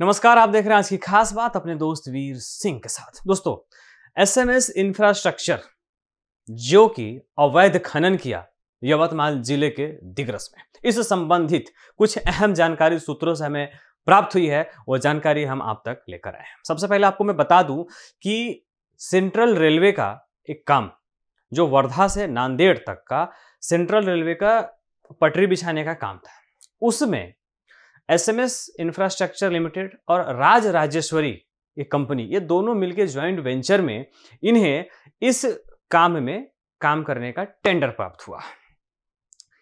नमस्कार, आप देख रहे हैं आज की खास बात अपने दोस्त वीर सिंह के साथ। दोस्तों, एसएमएस इंफ्रास्ट्रक्चर जो कि अवैध खनन किया यवतमाल जिले के दिग्रस में, इस संबंधित कुछ अहम जानकारी सूत्रों से हमें प्राप्त हुई है। वो जानकारी हम आप तक लेकर आए हैं। सबसे पहले आपको मैं बता दूं कि सेंट्रल रेलवे का एक काम, जो वर्धा से नांदेड़ तक का सेंट्रल रेलवे का पटरी बिछाने का काम था, उसमें एसएमएस इंफ्रास्ट्रक्चर लिमिटेड और राज राजेश्वरी ये कंपनी, ये दोनों मिलकर ज्वाइंट वेंचर में इन्हें इस काम में काम करने का टेंडर प्राप्त हुआ।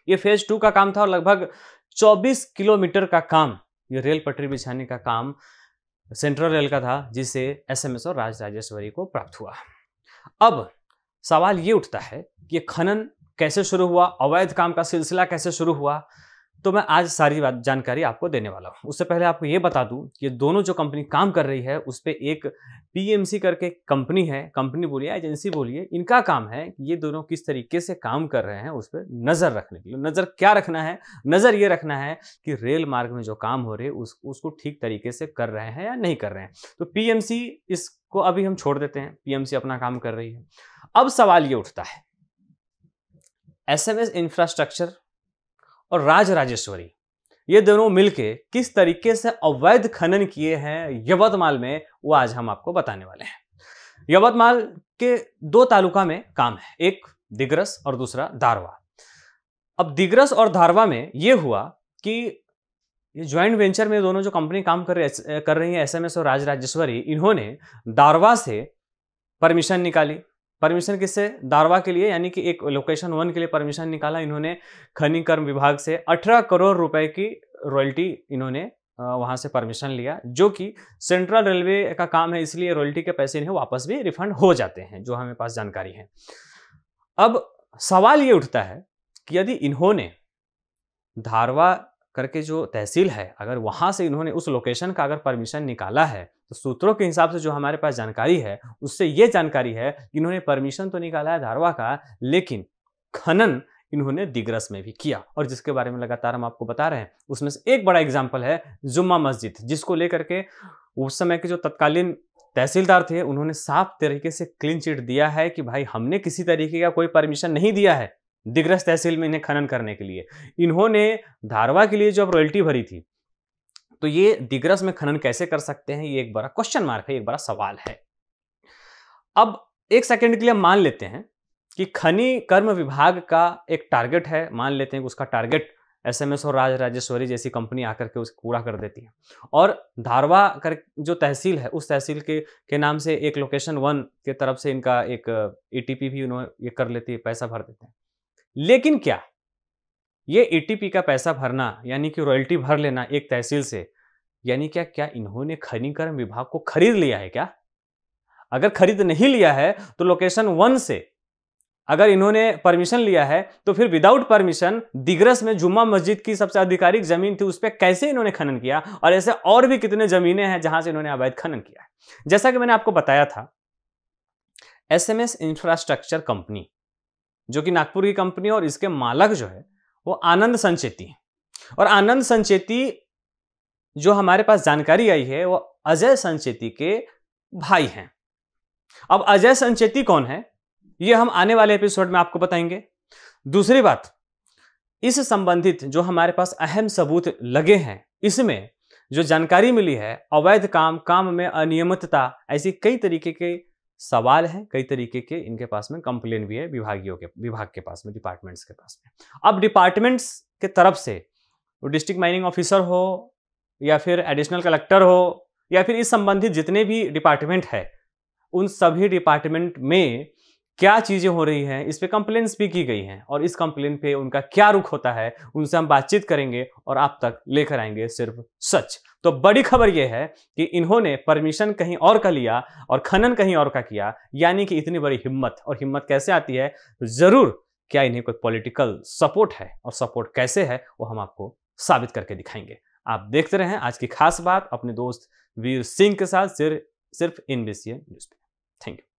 ये फेज 2 का काम था और लगभग 24 किलोमीटर का काम, ये रेल पटरी बिछाने का काम सेंट्रल रेल का था, जिसे एसएमएस और राज राजेश्वरी को प्राप्त हुआ। अब सवाल ये उठता है कि खनन कैसे शुरू हुआ, अवैध काम का सिलसिला कैसे शुरू हुआ, तो मैं आज सारी जानकारी आपको देने वाला हूँ। उससे पहले आपको ये बता दूँ कि दोनों जो कंपनी काम कर रही है उस पर एक पीएमसी करके कंपनी है, कंपनी बोलिए एजेंसी बोलिए, इनका काम है कि ये दोनों किस तरीके से काम कर रहे हैं उस पर नज़र रखने के लिए। नज़र क्या रखना है? नज़र ये रखना है कि रेल मार्ग में जो काम हो रहे उसको ठीक तरीके से कर रहे हैं या नहीं कर रहे हैं। तो पीएमसी इसको अभी हम छोड़ देते हैं, पीएमसी अपना काम कर रही है। अब सवाल ये उठता है, एसएमएस इंफ्रास्ट्रक्चर और राज राजेश्वरी ये दोनों मिलके किस तरीके से अवैध खनन किए हैं यवतमाल में, वो आज हम आपको बताने वाले हैं। यवतमाल के 2 तालुका में काम है, एक दिग्रस और दूसरा दारवा। अब दिग्रस और दारवा में ये हुआ कि ये ज्वाइंट वेंचर में दोनों जो कंपनी काम कर रही है एसएमएस और राज राजेश्वरी, इन्होंने दारवा से परमिशन निकाली। परमिशन किससे? दारवा के लिए, यानी कि एक लोकेशन 1 के लिए परमिशन निकाला। इन्होंने खनिकर्म विभाग से 18 करोड़ रुपए की रॉयल्टी इन्होंने वहां से परमिशन लिया, जो कि सेंट्रल रेलवे का काम है, इसलिए रॉयल्टी के पैसे इन्हें वापस भी रिफंड हो जाते हैं, जो हमें पास जानकारी है। अब सवाल ये उठता है कि यदि इन्होंने दारवा करके जो तहसील है, अगर वहां से इन्होंने उस लोकेशन का अगर परमिशन निकाला है, तो सूत्रों के हिसाब से जो हमारे पास जानकारी है उससे ये जानकारी है कि इन्होंने परमिशन तो निकाला है धारवा का, लेकिन खनन इन्होंने दिग्रस में भी किया। और जिसके बारे में लगातार हम आपको बता रहे हैं, उसमें से एक बड़ा एग्जाम्पल है जुम्मा मस्जिद, जिसको लेकर के उस समय के जो तत्कालीन तहसीलदार थे उन्होंने साफ तरीके से क्लीन चिट दिया है कि भाई हमने किसी तरीके का कोई परमिशन नहीं दिया है दिग्रस तहसील में इन्हें खनन करने के लिए। इन्होंने धारवा के लिए जो रॉयल्टी भरी थी, तो ये दिग्रस में खनन कैसे कर सकते हैं, ये एक बड़ा क्वेश्चन मार्क है, एक बड़ा सवाल है। अब एक सेकंड के लिए मान लेते हैं कि खनि कर्म विभाग का एक टारगेट है, मान लेते हैं कि उसका टारगेट एसएमएस और राज राजेश्वरी जैसी कंपनी आकर के उसको पूरा कर देती है, और धारवा कर जो तहसील है उस तहसील के नाम से एक लोकेशन 1 के तरफ से इनका एक एटीपी भी ये कर लेती है, पैसा भर देते हैं। लेकिन क्या ये एटीपी का पैसा भरना, यानी कि रॉयल्टी भर लेना एक तहसील से, यानी क्या इन्होंने खनिकर्म विभाग को खरीद लिया है क्या? अगर खरीद नहीं लिया है तो लोकेशन 1 से अगर इन्होंने परमिशन लिया है, तो फिर विदाउट परमिशन दिग्रस में जुम्मा मस्जिद की सबसे आधिकारिक जमीन थी, उस पर कैसे इन्होंने खनन किया? और ऐसे और भी कितने जमीनें हैं जहां से इन्होंने अवैध खनन किया है। जैसा कि मैंने आपको बताया था, एसएमएस इंफ्रास्ट्रक्चर कंपनी जो कि नागपुर की कंपनी, और इसके मालक जो है वो आनंद संचेती है, और आनंद संचेती जो हमारे पास जानकारी आई है वो अजय संचेती के भाई हैं। अब अजय संचेती कौन है ये हम आने वाले एपिसोड में आपको बताएंगे। दूसरी बात, इस संबंधित जो हमारे पास अहम सबूत लगे हैं, इसमें जो जानकारी मिली है अवैध काम में अनियमितता, ऐसी कई तरीके के सवाल है, कई तरीके के इनके पास में कंप्लेन भी है विभाग के पास में, डिपार्टमेंट्स के पास में। अब डिपार्टमेंट्स के तरफ से डिस्ट्रिक्ट माइनिंग ऑफिसर हो या फिर एडिशनल कलेक्टर हो या फिर इस संबंधित जितने भी डिपार्टमेंट है, उन सभी डिपार्टमेंट में क्या चीज़ें हो रही हैं इस पर कंप्लेंट्स भी की गई हैं, और इस कंप्लेंट पे उनका क्या रुख होता है उनसे हम बातचीत करेंगे और आप तक लेकर आएंगे सिर्फ सच। तो बड़ी खबर यह है कि इन्होंने परमिशन कहीं और का लिया और खनन कहीं और का किया, यानी कि इतनी बड़ी हिम्मत। और हिम्मत कैसे आती है? ज़रूर क्या इन्हें कोई पॉलिटिकल सपोर्ट है, और सपोर्ट कैसे है वो हम आपको साबित करके दिखाएंगे। आप देखते रहें आज की खास बात अपने दोस्त वीर सिंह के साथ, सिर्फ INBC न्यूज़ पे। Thank you.